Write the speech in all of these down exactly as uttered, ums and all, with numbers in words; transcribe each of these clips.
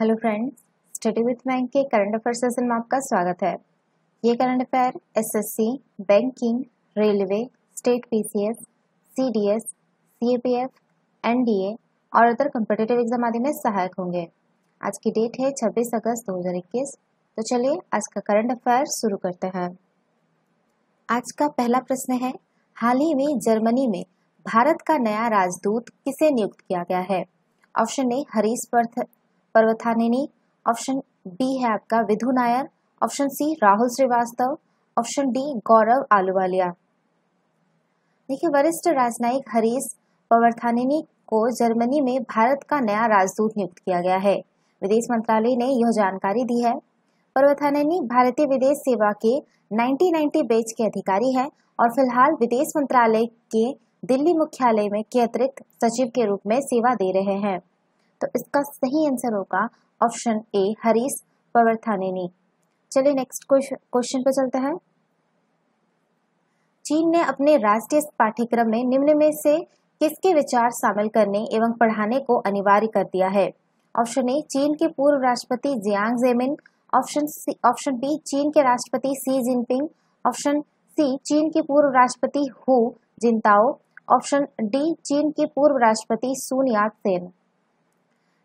Hello friends, study with bank के current affair session में आपका स्वागत है। ये current affair SSC, banking, railway, state PCS, CDS, CAPF, NDA और अदर कॉम्पिटिटिव एग्जाम आदि में सहायक होंगे। आज की डेट है छब्बीस अगस्त दो हज़ार इक्कीस। तो चलिए आज का करंट अफेयर शुरू करते हैं। आज का पहला प्रश्न है, हाल ही में जर्मनी में भारत का नया राजदूत किसे नियुक्त किया गया है? Option A Harish Parvathaneni, option B है आपका Vidhu Nair, option C Rahul Srivastava, option D Gaurav Ahluwalia. देखिए, वरिष्ठ राजनयिक हरीश पर्वथानेनी को जर्मनी में भारत का नया राजदूत नियुक्त किया गया है। विदेश मंत्रालय ने यह जानकारी दी है। पर्वथानेनी भारतीय विदेश सेवा के नाइनटीन नाइंटी बैच के अधिकारी हैं और फिलहाल विदेश मंत्रालय के दिल्ली मुख्यालय में के अतिरिक्त सचिव के रूप में सेवा दे रहे हैं। तो इसका सही आंसर होगा ऑप्शन ए हरीश पर्वथानेनी। चलिए नेक्स्ट क्वेश्चन पर चलते हैं। चीन ने अपने राष्ट्रीय पाठ्यक्रम में निम्न में से किसके विचार शामिल करने एवं पढ़ाने को अनिवार्य कर दिया है? ऑप्शन ए चीन के पूर्व राष्ट्रपति Jiang Zemin, option C option B चीन के राष्ट्रपति सी जिनपिंग, ऑप्शन सी चीन के पूर्व राष्ट्रपति हू जिन्ताओ, ऑप्शन डी चीन के पूर्व राष्ट्रपति सुन यात सेन।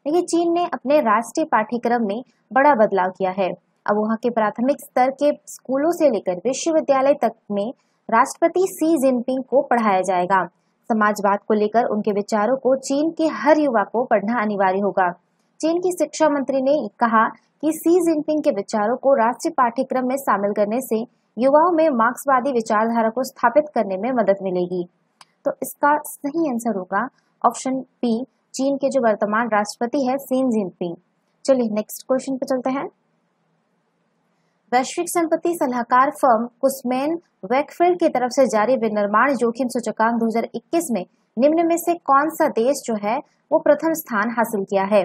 देखिए, चीन ने अपने राष्ट्रीय पाठ्यक्रम में बड़ा बदलाव किया है। अब वहां के प्राथमिक स्तर के स्कूलों से लेकर विश्वविद्यालय तक में राष्ट्रपति सी जिनपिंग को पढ़ाया जाएगा। समाजवाद को लेकर उनके विचारों को चीन के हर युवा को पढ़ना अनिवार्य होगा। चीन की शिक्षा मंत्री ने कहा कि सी जिनपिंग के विचारों को राष्ट्रीय पाठ्यक्रम में शामिल करने से युवाओं में मार्क्सवादी विचारधारा को स्थापित करने में मदद मिलेगी। तो इसका सही आंसर होगा ऑप्शन बी चीन के जो वर्तमान राष्ट्रपति है सी जिनपिंग। चलिए नेक्स्ट क्वेश्चन पे चलते हैं। वैश्विक संपत्ति सलाहकार फर्म कुशमैन वेकफील्ड की तरफ से जारी विनिर्माण जोखिम सूचकांक दो हज़ार इक्कीस में निम्न में से कौन सा देश जो है वो प्रथम स्थान हासिल किया है?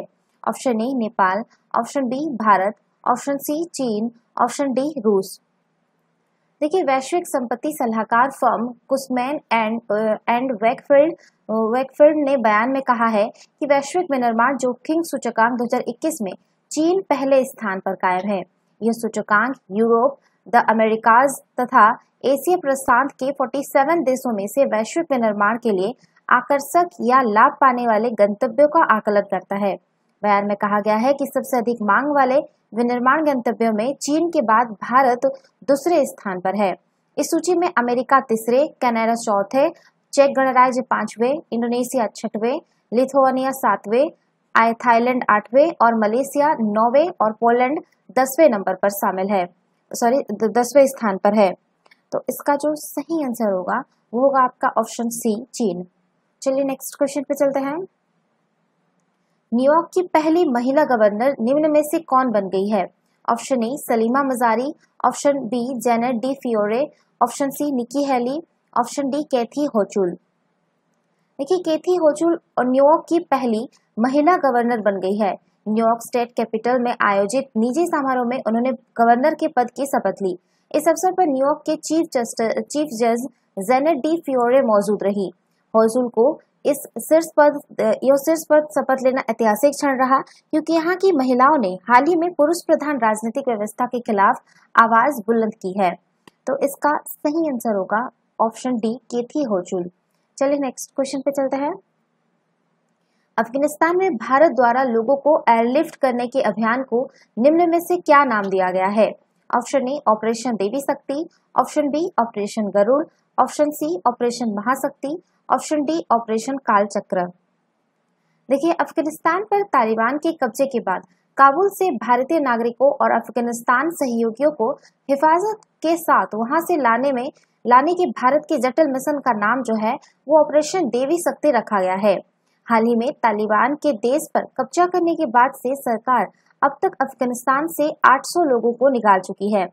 Option A Nepal, option B Bharat, option C चीन, ऑप्शन डी रूस। देखिए, वैश्विक संपत्ति सलाहकार firm Cushman and and Wakefield Wakefield ने बयान में कहा है कि वैश्विक विनिर्माण जोखिम सूचकांक दो हज़ार इक्कीस में चीन पहले स्थान पर कायम है। यह सूचकांक यूरोप, द अमेरिकाज तथा एशिया प्रशांत के सैंतालीस देशों में से वैश्विक विनिर्माण के लिए आकर्षक या लाभ पाने वाले गंतव्यों का आकलन करता है। बयान में कहा गया है कि सबसे अधिक मांग वाले विनिर्माण गंतव्यों में चीन के बाद भारत दूसरे स्थान पर है। इस सूची में अमेरिका तीसरे, कनाडा चौथे, चेक गणराज्य पांचवें, इंडोनेशिया छठवें, लिथुआनिया सातवें, थाईलैंड आठवें और मलेशिया नौवें और पोलैंड दसवें नंबर पर शामिल है सॉरी दसवें स्थान पर है। तो इसका जो सही आंसर होगा वो होगा आपका ऑप्शन सी चीन। चलिए नेक्स्ट क्वेश्चन पे चलते हैं। न्यूयॉर्क की पहली महिला गवर्नर निम्न में से कौन बन गई है? Option A Salima Mazari, option B Janet Di Fiore, option C Nikki Haley, option D Kathy Hochul. देखिए, कैथी होचुल और न्यूयॉर्क की पहली महिला गवर्नर बन गई है। न्यूयॉर्क स्टेट कैपिटल में आयोजित निजी समारोह में उन्होंने गवर्नर के पद की शपथ ली। इस अवसर पर न्यूयॉर्क के चीफ जस्टिस चीफ जज जेनेट डी फियोरे मौजूद रही। होचुल को इस शीर्ष पद यह शीर्ष पद शपथ लेना ऐतिहासिक क्षण रहा, क्योंकि यहाँ की महिलाओं ने हाल ही में पुरुष प्रधान राजनीतिक व्यवस्था के खिलाफ आवाज बुलंद की है। तो इसका सही आंसर होगा ऑप्शन डी कैथी होचुल। चलिए नेक्स्ट क्वेश्चन पे चलते हैं। अफगानिस्तान में भारत द्वारा लोगों को एयरलिफ्ट करने के अभियान को निम्न में से क्या नाम दिया गया है? ऑप्शन ए operation Devi Shakti, option B operation Garud, option C operation Mahashakti, option D operation Kalchakra. देखिए, अफगानिस्तान पर तालिबान के कब्जे के बाद काबुल से भारतीय नागरिकों और अफगानिस्तान सहयोगियों को हिफाजत के साथ वहां से लाने में लाने के भारत के जटिल मिशन का नाम जो है वो ऑपरेशन देवी शक्ति रखा गया है। हाल ही में तालिबान के देश पर कब्जा करने के बाद से सरकार अब तक अफगानिस्तान से आठ सौ लोगों को निकाल चुकी है।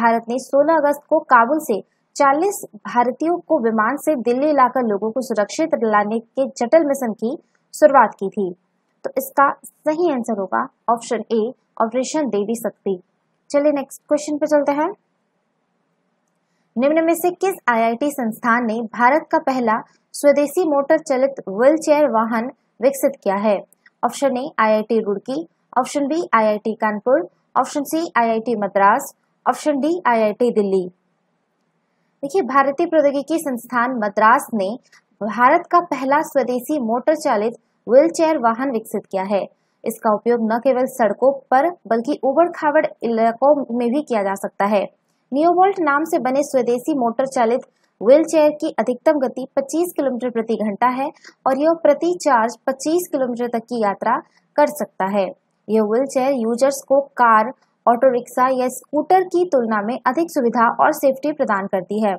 भारत ने सोलह अगस्त को काबुल से चालीस भारतीयों को विमान से दिल्ली लाकर लोगों को सुरक्षित लाने के जटिल मिशन की शुरुआत की थी। तो इसका सही आंसर होगा ऑप्शन ए ऑपरेशन देवी शक्ति। चलिए नेक्स्ट क्वेश्चन पे चलते हैं। निम्न में से किस आईआईटी संस्थान ने भारत का पहला स्वदेशी मोटर चलित व्हीलचेयर वाहन विकसित किया है? Option A IIT Roorkee, option B IIT Kanpur, option C IIT Madras, option D IIT Delhi. देखिए, भारतीय प्रौद्योगिकी संस्थान मद्रास ने भारत का पहला स्वदेशी मोटर चालित व्हीलचेयर वाहन विकसित किया है। इसका उपयोग न केवल सड़कों पर बल्कि उबड़ खाबड़ इलाकों में भी किया जा सकता है। नियोबोल्ट नाम से बने स्वदेशी मोटर चालित व्हीलचेयर की अधिकतम गति पच्चीस किलोमीटर प्रति घंटा है और यह प्रति चार्ज पच्चीस किलोमीटर तक की यात्रा कर सकता है। यह व्हीलचेयर यूजर्स को कार, ऑटो रिक्शा या स्कूटर की तुलना में अधिक सुविधा और सेफ्टी प्रदान करती है।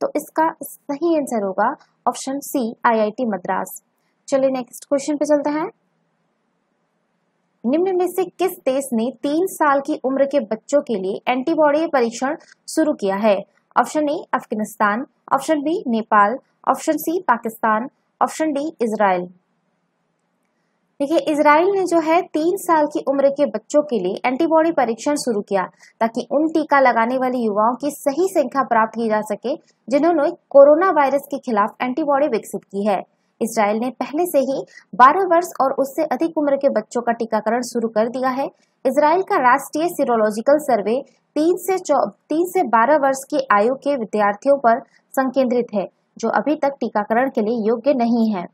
तो इसका सही आंसर होगा ऑप्शन सी आईआईटी मद्रास। चलिए नेक्स्ट क्वेश्चन पे चलते हैं। निम्न में से किस देश ने तीन साल की उम्र के बच्चों के लिए एंटीबॉडी परीक्षण शुरू किया है? Option A Afghanistan, option B Nepal, option C Pakistan, option D Israel. देखिए, इजराइल ने जो है तीन साल की उम्र के बच्चों के लिए एंटीबॉडी परीक्षण शुरू किया ताकि उन टीका लगाने वाले युवाओं की सही संख्या प्राप्त की जा सके जिन्होंने कोरोना वायरस के खिलाफ एंटीबॉडी विकसित की है। इसराइल ने पहले से ही बारह वर्ष और उससे अधिक उम्र के बच्चों का टीकाकरण शुरू कर दिया है। इसराइल का राष्ट्रीय सीरोलॉजिकल सर्वे तीन से तीन से बारह वर्ष की आयु के विद्यार्थियों पर संकेंद्रित है जो अभी तक टीकाकरण के लिए योग्य नहीं है।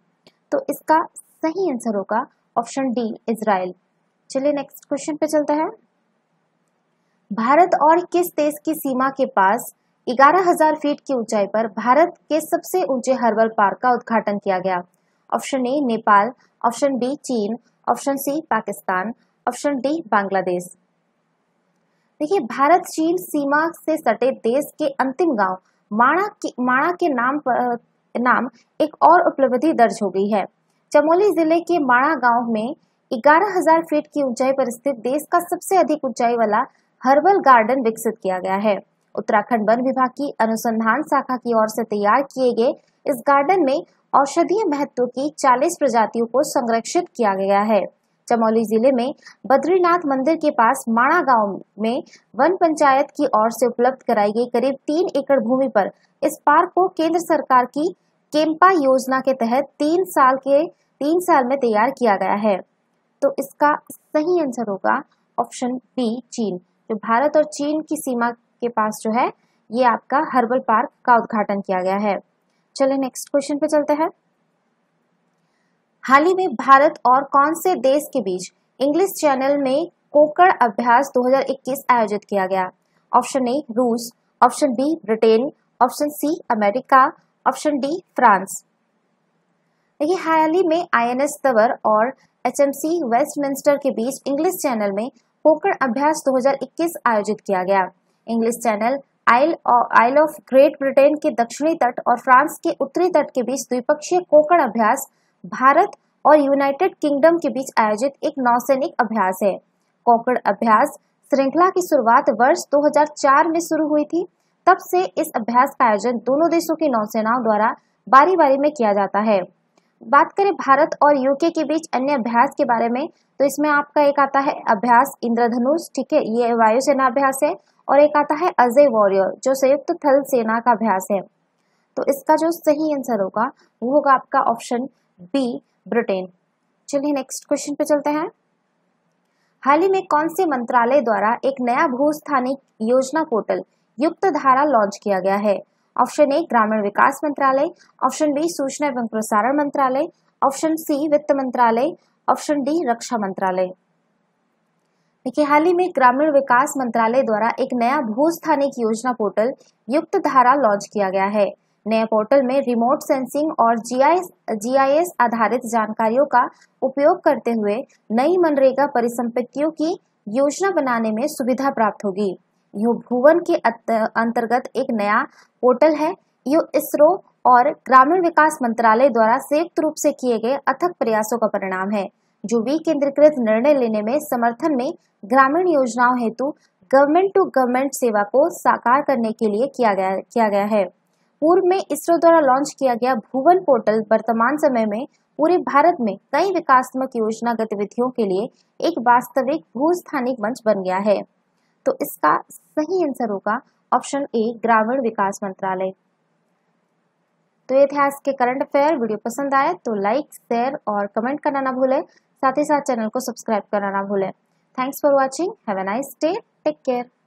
तो इसका सही आंसर होगा ऑप्शन डी इसराइल। चलिए नेक्स्ट क्वेश्चन पे चलते हैं। भारत और किस देश की सीमा के पास ग्यारह हज़ार फीट की ऊंचाई पर भारत के सबसे ऊंचे हर्बल पार्क का उद्घाटन किया गया? Option A Nepal, option B चीन, option C Pakistan, option D Bangladesh. देखिए, भारत चीन सीमा से सटे देश के अंतिम गांव माणा के माणा के नाम पर नाम एक और उपलब्धि दर्ज हो गई है। चमोली जिले के माणा गांव में ग्यारह हज़ार फीट की ऊंचाई पर स्थित देश का सबसे अधिक ऊंचाई वाला हर्बल गार्डन विकसित किया गया है। उत्तराखंड वन विभाग की अनुसंधान शाखा की ओर से तैयार किए गए इस गार्डन में औषधीय महत्व की चालीस प्रजातियों को संरक्षित किया गया है। चमोली जिले में बद्रीनाथ मंदिर के पास माणा गांव में वन पंचायत की ओर से उपलब्ध कराई गई करीब तीन एकड़ भूमि पर इस पार्क को केंद्र सरकार की केम्पा योजना के तहत तीन साल के तीन साल में तैयार किया गया है। तो इसका सही आंसर होगा ऑप्शन बी चीन। जो भारत और चीन की सीमा के पास जो है ये आपका हर्बल पार्क का उद्घाटन किया गया है। चलिए नेक्स्ट क्वेश्चन पे चलते हैं। हाल ही में भारत और कौन से देश के बीच इंग्लिश चैनल में कोंकण अभ्यास दो हज़ार इक्कीस आयोजित किया गया? ऑप्शन ए रूस, option B Britain, option C America, option D France. देखिए, हाल ही में आईएनएस तवर और एचएमसी वेस्टमिंस्टर के बीच इंग्लिश चैनल में कोंकण अभ्यास दो हज़ार इक्कीस आयोजित किया गया। English Channel isle isle of Great Britain के दक्षिणी तट और फ्रांस के उत्तरी तट के बीच द्विपक्षीय कोंकण अभ्यास भारत और यूनाइटेड किंगडम के बीच आयोजित एक नौसैनिक अभ्यास है। कोंकण अभ्यास श्रृंखला की शुरुआत वर्ष दो हज़ार चार में शुरू हुई थी। तब से इस अभ्यास का आयोजन दोनों देशों की नौसेनाओं द्वारा बारी बारी में किया जाता है। बात करें भारत और यूके के बीच अन्य अभ्यास के बारे में तो इसमें आपका एक आता है अभ्यास इंद्रधनुष, ठीक है, ये वायुसेना अभ्यास है, और एक आता है अजय वॉरियर जो संयुक्त थल सेना का अभ्यास है। तो इसका जो सही आंसर होगा वो होगा आपका ऑप्शन बी ब्रिटेन। चलिए नेक्स्ट क्वेश्चन पे चलते हैं। हाल ही में कौन से मंत्रालय द्वारा एक नया भूस्थानिक योजना पोर्टल युक्तधारा लॉन्च किया गया है? ऑप्शन ए ग्रामीण विकास मंत्रालय, ऑप्शन बी सूचना एवं प्रसारण मंत्रालय, ऑप्शन सी वित्त मंत्रालय, ऑप्शन डी रक्षा मंत्रालय। देखिए, हाल ही में ग्रामीण विकास मंत्रालय द्वारा एक नया भूस्थानिक योजना पोर्टल युक्तधारा लॉन्च किया गया है। नए पोर्टल में रिमोट सेंसिंग और जीआईएस जीआईएस आधारित जानकारियों का उपयोग करते हुए नई मनरेगा परिसंपत्तियों की योजना बनाने में सुविधा प्राप्त होगी। यह भुवन के अंतर्गत एक नया पोर्टल है। यह इसरो और ग्रामीण विकास मंत्रालय द्वारा संयुक्त रूप से किए गए अथक प्रयासों का परिणाम है जो विकेंद्रीकृत निर्णय लेने में समर्थन में ग्रामीण योजनाओं हेतु गवर्नमेंट टू गवर्नमेंट सेवा को साकार करने के लिए किया गया किया गया है। पूर्व में इसरो द्वारा लॉन्च किया गया भुवन पोर्टल वर्तमान समय में पूरे भारत में कई विकासात्मक योजना गतिविधियों के लिए एक वास्तविक भूस्थानिक मंच बन गया है। तो इसका सही आंसर होगा ऑप्शन ए ग्रामीण विकास मंत्रालय। तो ये थे आज के करंट अफेयर। वीडियो पसंद आए तो लाइक, शेयर और कमेंट करना ना भूलें। साथ ही साथ चैनल को सब्सक्राइब करना ना भूलें। Thanks for watching, have a nice day, take care.